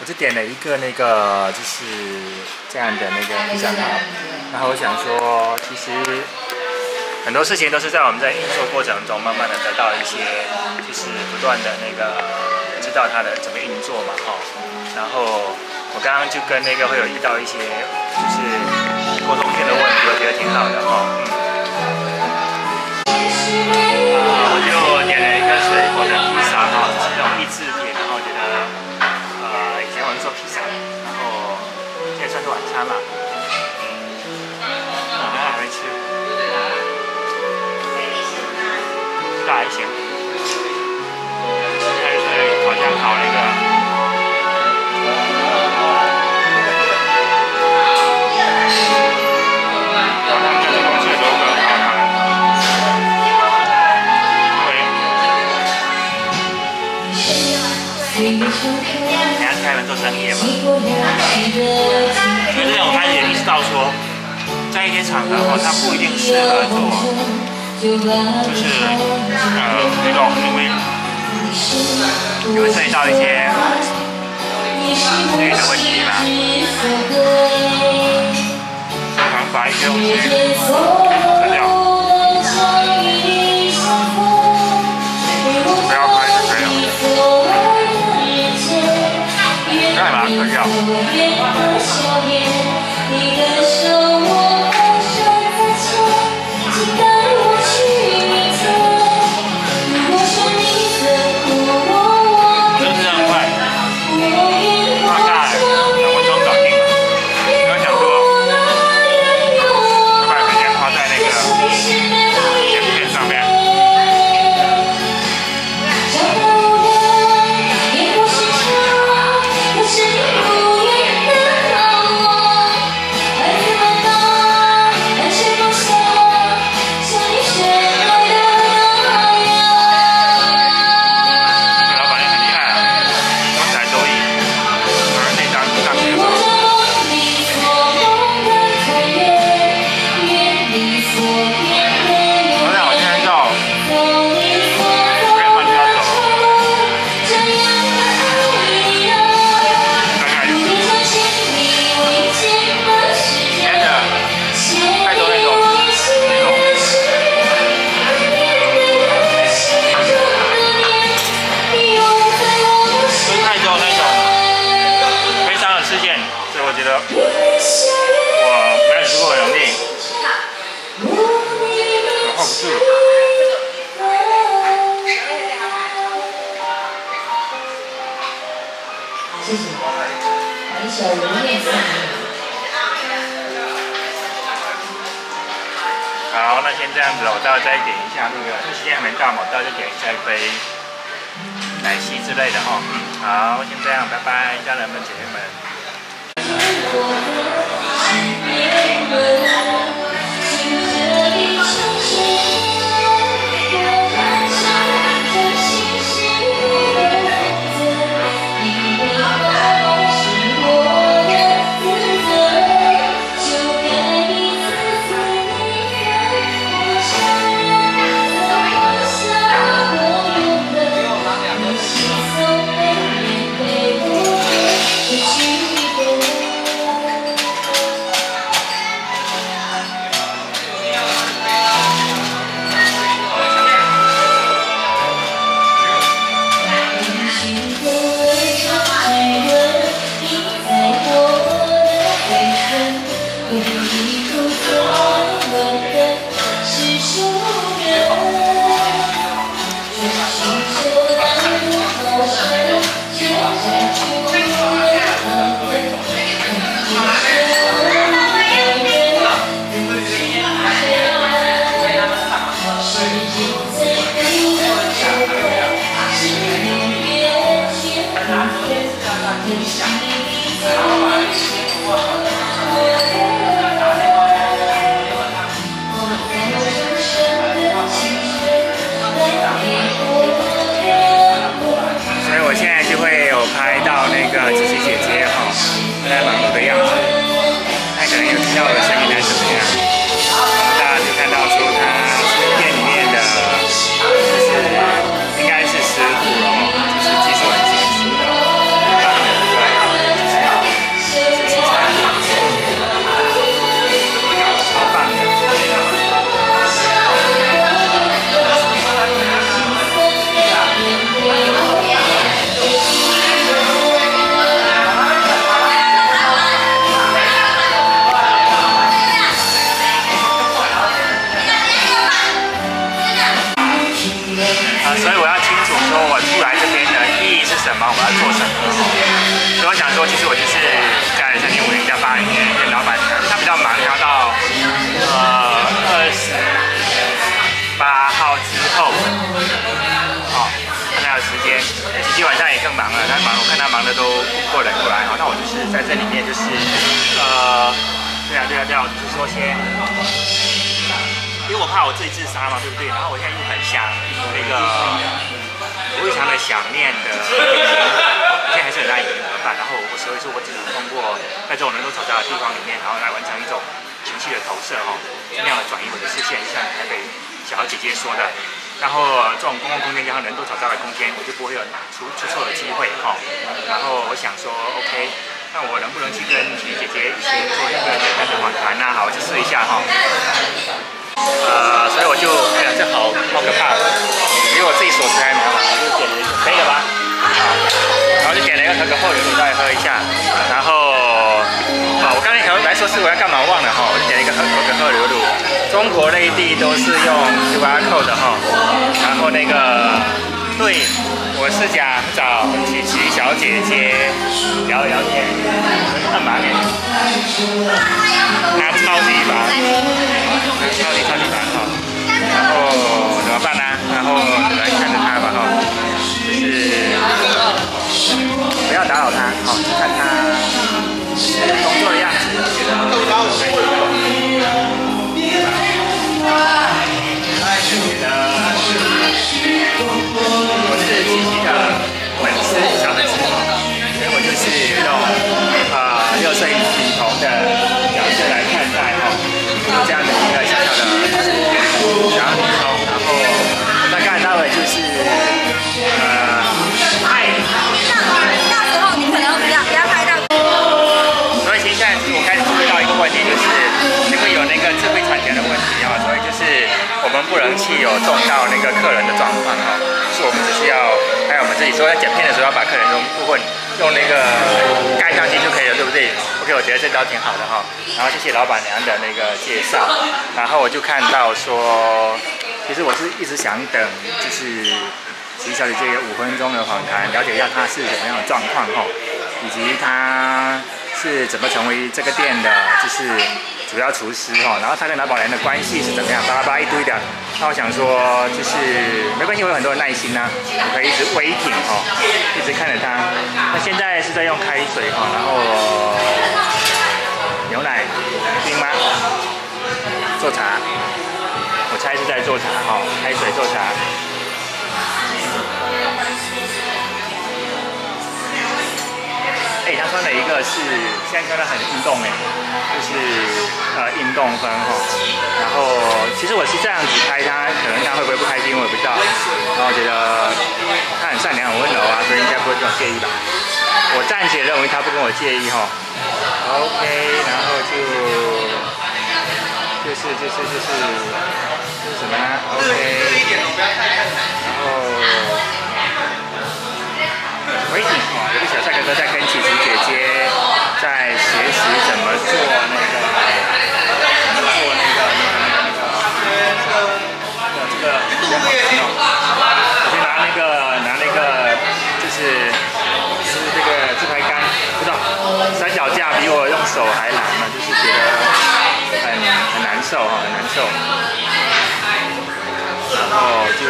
我就点了一个那个就是这样的那个印象卡，然后我想说，其实很多事情都是在我们在运作过程中，慢慢的得到一些，就是不断的那个知道它的整个运作嘛，哈。然后我刚刚就跟那个会有遇到一些就是沟通性的问题，我觉得挺好的哈。我就点了一个水果的披萨哈，是那种意式点，然后觉得。 做披萨，然后现在算是晚餐嘛，还没吃，辣还行。但是好像烤那个，然后他们这种水果很好看。对。 开门做生意嘛，所以这种他也意识到说，在一些场合哦，他不一定适合做，就是那种因为涉及到一些利益的问题嘛，常常把一些东西删掉，不要拍就可以了。 可以啊。真是这样快，大概2分钟搞定了。因为想说，我把时间花在那个剪片上面。 好，那先这样子了，我待会再点一下那个，因为时间还没到嘛，我待会再点一下一杯奶昔之类的哈。好，先这样，拜拜，家人们、姐妹们。所以我要清楚说我出来这边的意义是什么，我要做什么。所以我想说，其实我就是在2005年到2008年跟老板谈，他比较忙，他到28号之后，看他有时间。姐姐晚上也更忙了，他忙，我看他忙的都过来过来。好，那我就是在这里面就是对啊，就是说先。 因为我怕我自己自杀嘛，对不对？然后我现在又很想那个，我非常的想念的，现在还是很难以怎么办？然后我所以说我只能通过在这种人多嘈杂的地方里面，然后来完成一种情绪的投射哈，尽量的转移我的视线，就像台北小姐姐说的，然后这种公共空间加上人多嘈杂的空间，我就不会有出错的机会哈。然后我想说 ，OK， 那我能不能去跟徐姐姐一起做一个简单的访谈啊？好，我去试一下哈。 所以我就，这好可怕，比我自己所知还麻烦，就点了一个，可以了吧？好，然后就点了一个可口后，有点再喝一下，然后，我刚才想来说是我要干嘛忘了哈，我就点了一个可口流乳，中国内地都是用 QR code 的哈，然后那个，对，我是想找琪琪小姐姐聊一聊天，干嘛呢？她超级忙。 超级烦哈，然后怎么办呢？然后来看着他吧哈，就是不要打扰他，好，看他工作的样子，觉得可以，我是琪琪的粉丝，小粉丝，所以我就是用六岁女童的角色来看待哈，就这样的。 我们不能弃有重到那个客人的状况哈，是我们只需要，还有我们自己说在剪片的时候要把客人用部分用那个盖上去就可以了，对不对 ？OK， 我觉得这招挺好的哈。然后谢谢老板娘的那个介绍，然后我就看到说，其实我是一直想等，就是徐小姐这个5分钟的访谈，了解一下她是什么样的状况哈，以及她是怎么成为这个店的，就是。 主要厨师哈，然后他跟老板娘的关系是怎么样？巴拉巴拉一堆的。那我想说，就是没关系，我有很多的耐心呐、啊，我可以一直waiting哈，一直看着他。那现在是在用开水哈，然后牛奶冰吗？做茶，我猜是在做茶哈，开水做茶。哎，他穿了一个是现在穿的很运动哎。 就是运动风哈，然后其实我是这样子拍他，可能他会不会不开心我也不知道。然后我觉得他很善良、很温柔啊，所以应该不会跟我介意吧。我暂且认为他不跟我介意哈。OK， 然后就是什么呢 ？OK， 然后维尼哈，有个小帅哥在跟琪琪姐姐在学习怎么做。 手还难嘛，就是觉得很难受哈，很难受。然后就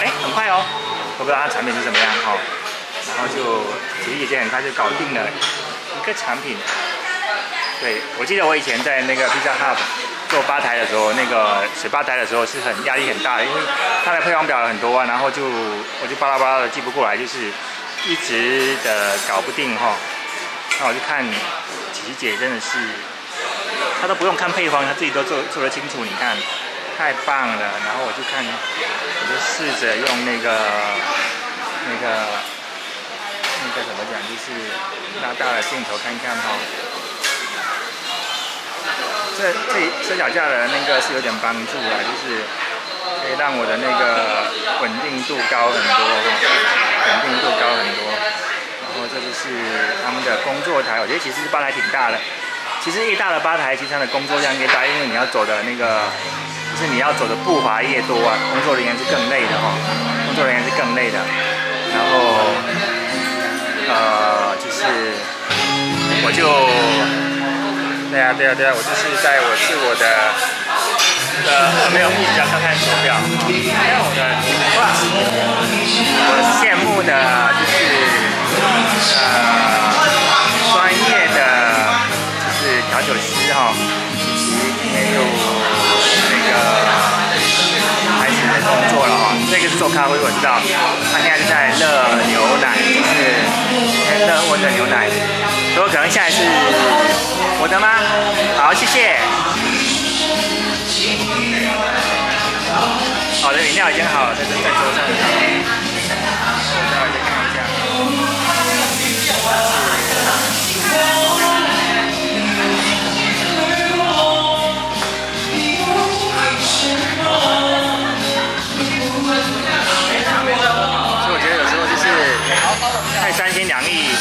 很快哦，我不知道它产品是怎么样哈、哦。然后就琪琪姐姐很快就搞定了一个产品。对，我记得我以前在那个 Pizza Hub 做吧台的时候，那个水吧台的时候是很压力很大的，因为它的配方表很多啊，然后我就巴拉巴拉的记不过来，就是。 一直的搞不定哈，那我就看琪琪姐真的是，她都不用看配方，她自己都做得清楚，你看太棒了。然后我就试着用那个怎么讲，就是拉大的镜头看一看哈。这脚架的那个是有点帮助啊，就是可以让我的那个稳定度高很多哈。 稳定度高很多，然后这就是他们的工作台，我觉得其实吧台挺大的。其实越大的吧台，其实它的工作量越大，因为你要走的那个就是你要走的步伐越多啊，工作人员是更累的哈、哦，工作人员是更累的。然后就是我就对啊，我就是在我是我的没有，一直要看看手表，还有我的哇，我羡慕的就是专业的就是调酒师哈、哦。 开始工作了哈、哦，这个是做咖啡，我知道。他现在是在热牛奶，就是热温的牛奶。所以可能下一次我的吗？好，谢谢。好的，饮料已经好了，在桌上。那我再看一下。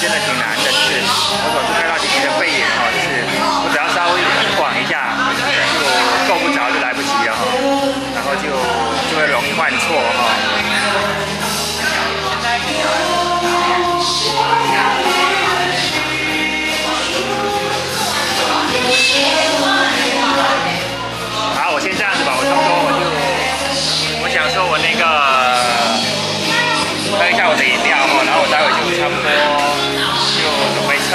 真的挺难的，就是我总是看到你的背影哦，就是我只要稍微晃一下，就够不着就来不及了哈、哦，然后就会容易犯错哈、哦。好，我先这样子吧，我想说我那个喝一下我的饮料哈、哦，然后我待会就差不多。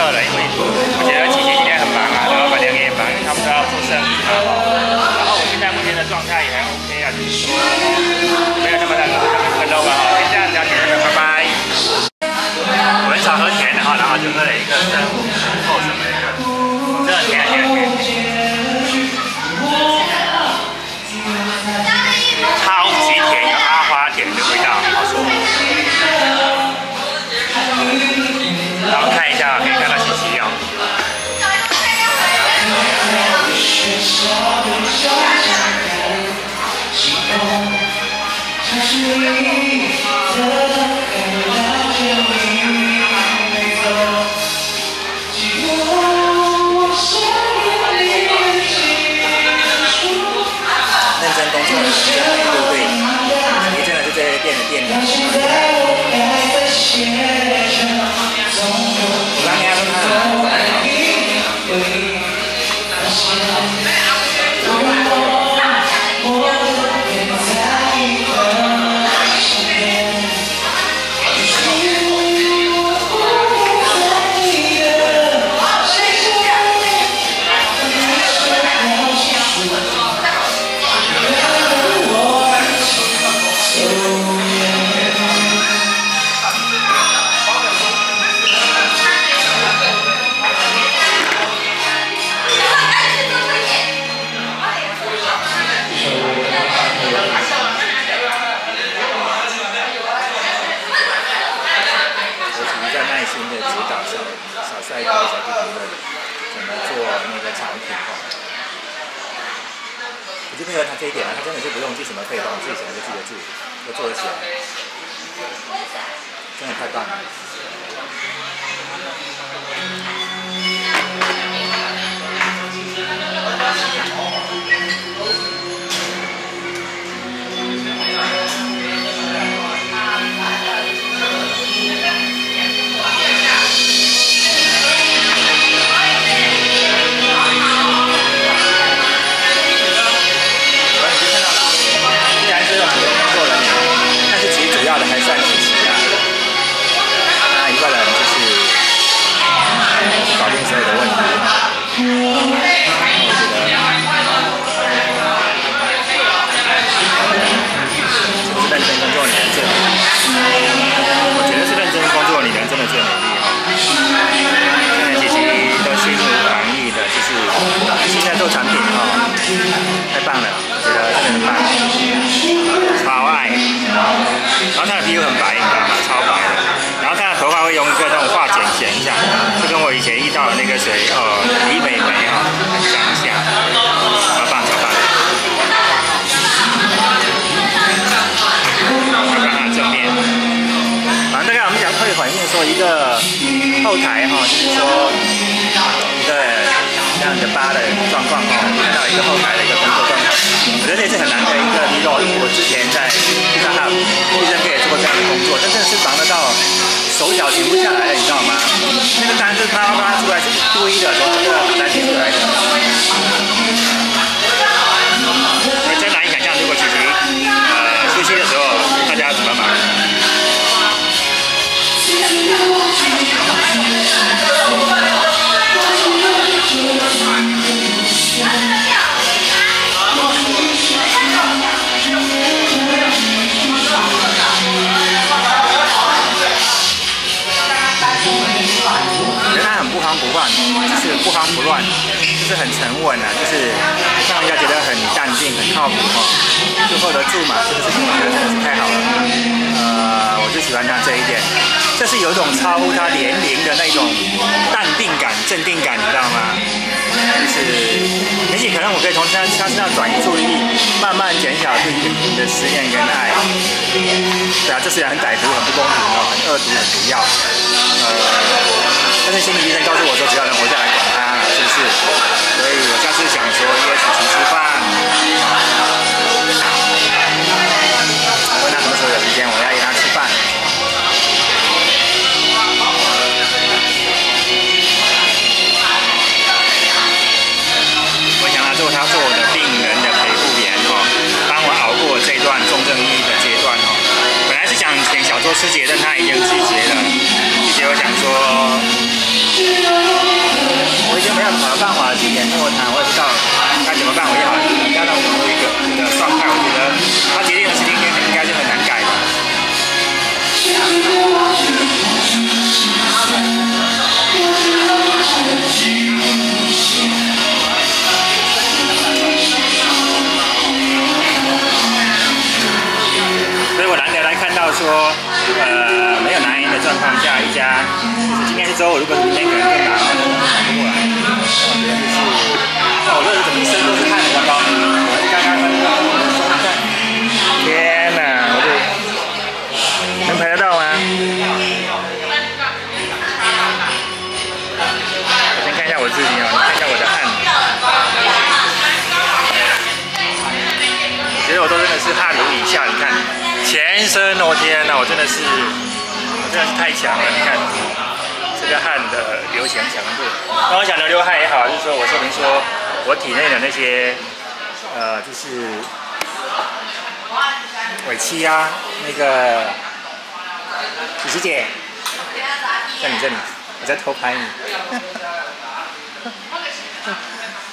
因为我觉得琪琪今天很忙啊，然后板娘也很忙，因为他们都要做生意嘛。然后我现在目前的状态也还 OK 啊，就是说没有那么大困扰吧。先这样子，姐妹们，拜拜。我很少喝甜的哈，然后就喝了一个生厚什么的，这甜，超级甜，有阿花甜的味道，好舒服。 然后看一下，可以看到信息哦。认真工作，对不对？你真的是在店里这一点啊，他真的是不用记什么配方，自己想就记得住，就做得起来，真的太棒了。后台哈、哦，就是说一个这样的吧的状况哈、哦，看到一个后台的一个工作状况，我觉得这是很难之前在披萨哈Pizza Hut也做过这样的工作，但真的是忙得到手脚停不下来了，你知道吗？那个单子他拉出来是故意的，从这个单点出来的。我真难以想象，如果其实休息的时候大家怎么忙。就是不慌不乱，就是很沉稳啊，就是让人家觉得很淡定、很靠谱哦，就坐得住嘛，这个事情我觉得真的是太好了。我就喜欢他这一点，这是有一种超乎他年龄的那种淡定感、镇定感，你知道吗？就是，也许可能我可以从他身上转移注意力，慢慢减小自己的思念跟爱。对啊，这虽然很歹毒、很不公平哦，很恶毒、很毒药。但是心理医生告诉我说，只要能活下来，管他是不是？所以我下次想说，约子琪吃饭。我问他什么时候有时间，我要约他吃饭。我想要他做我的病人的陪护员哦，帮我熬过这段重症抑郁的阶段哦。本来是想请小周师姐，但他已经拒绝了。我想说，我已经没有什么办法去联系我谈，我也不知道该怎么办，我也好要让我们一个状态，我觉得他决定的事情应该是很难改的。所以我难得来看到说，没有男。状况下，一家今天是周五，如果明天可能更难，我过来。我这是怎么生都是看得到，我是刚刚看。天哪，我能拍得到吗？我先看一下我自己哦，你看一下我的汗。其实我都真的是汗如雨下，你看，全身哦，天哪，我真的是。真的是太强了！你看这个汗的流行强度。那我想流汗也好，就是说我说明说我体内的那些就是尾气啊，那个子琪姐，在你，我在偷拍你。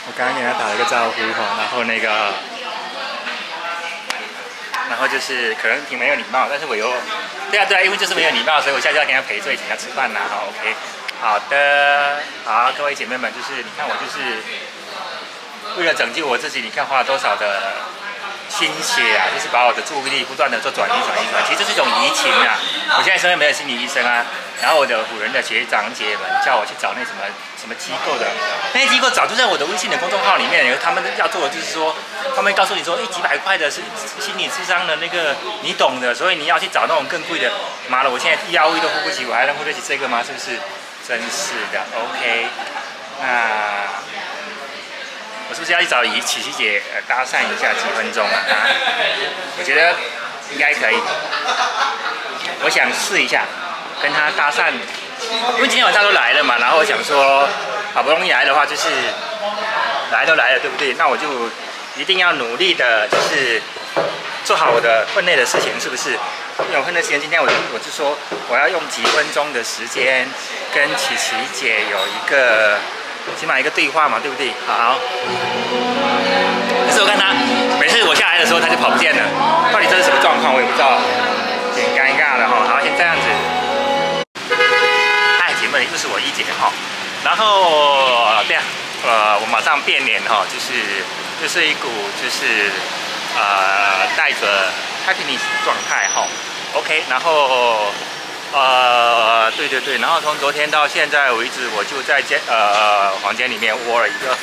我刚刚给他打了一个招呼哈，然后那个，然后就是可能挺没有礼貌，但是我又。对啊，因为就是没有礼貌，所以我下次要跟他赔罪，请他吃饭啦。好 ，OK， 好的，好，各位姐妹们，就是你看我就是为了拯救我自己，你看花了多少的心血啊，就是把我的注意力不断的做转移，其实这是一种移情啊。我现在身边没有心理医生啊，然后我的辅仁的学长姐们叫我去找那什么机构的，那些机构早就在我的微信的公众号里面，他们要做的就是说。他们告诉你说，几百块的是心理智商的那个，你懂的，所以你要去找那种更贵的。妈的，我现在1.5亿都付不起，我还能付得起这个吗？是不是？真是的 ，OK。那我是不是要去找琪琪姐搭讪一下几分钟啊？我觉得应该可以。我想试一下跟她搭讪，因为今天晚上都来了嘛，然后我想说，好不容易来的话，就是来都来了，对不对？那我就。一定要努力的，就是做好我的分内的事情，是不是？因为我分内时间，今天我就说我要用几分钟的时间跟琪琪姐有一个起码一个对话嘛，对不对？好。可是我看她每次我下来的时候，她就跑不见了，到底这是什么状况？我也不知道，挺尴尬的哈。好，先这样子。嗨，姐妹，就是我一姐哈。然后对啊，我马上变脸哈，就是一股带着 happiness 状态哈 ，OK， 然后对，然后从昨天到现在为止，我就在房间里面窝了一个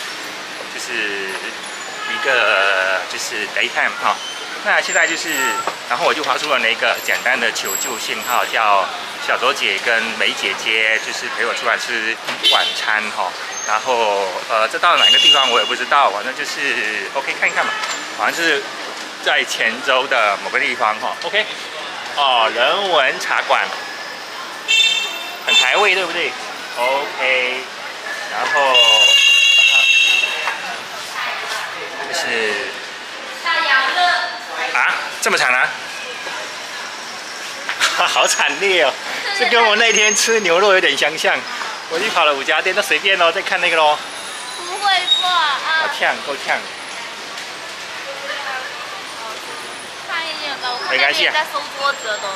daytime 哈，那现在就是然后我就发出了那个简单的求救信号，叫小周姐跟梅姐姐就是陪我出来吃晚餐哈。然后，这到了哪个地方我也不知道，反正就是 OK 看一看吧。好像是在泉州的某个地方哈、哦、，OK， 哦，人文茶馆，很台味，对不对 ？OK， 然后这是啊，这么惨啊！好惨烈哦！这跟我那天吃牛肉有点相像，我去跑了5家店，那随便咯，再看那个咯。不会吧？啊！呛，够呛。 没关系啊，在收桌子了都。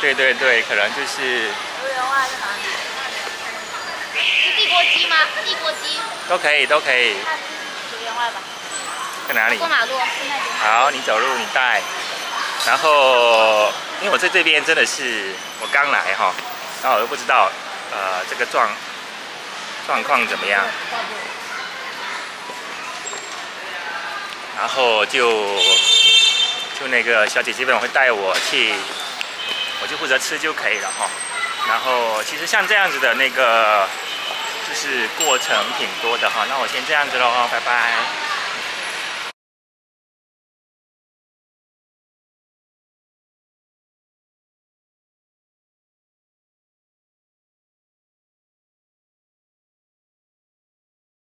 对对对，可能就是。榴莲花在哪里？是地锅鸡吗？地锅鸡。都可以，都可以。榴莲花吧。在哪里？过马路。好，你走路，你带。然后，因为我在这边真的是我刚来哈，然后我又不知道这个状况怎么样，然后就那个小姐基本会带我去，我就负责吃就可以了哈。然后其实像这样子的那个，就是过程挺多的哈。那我先这样子喽，拜拜。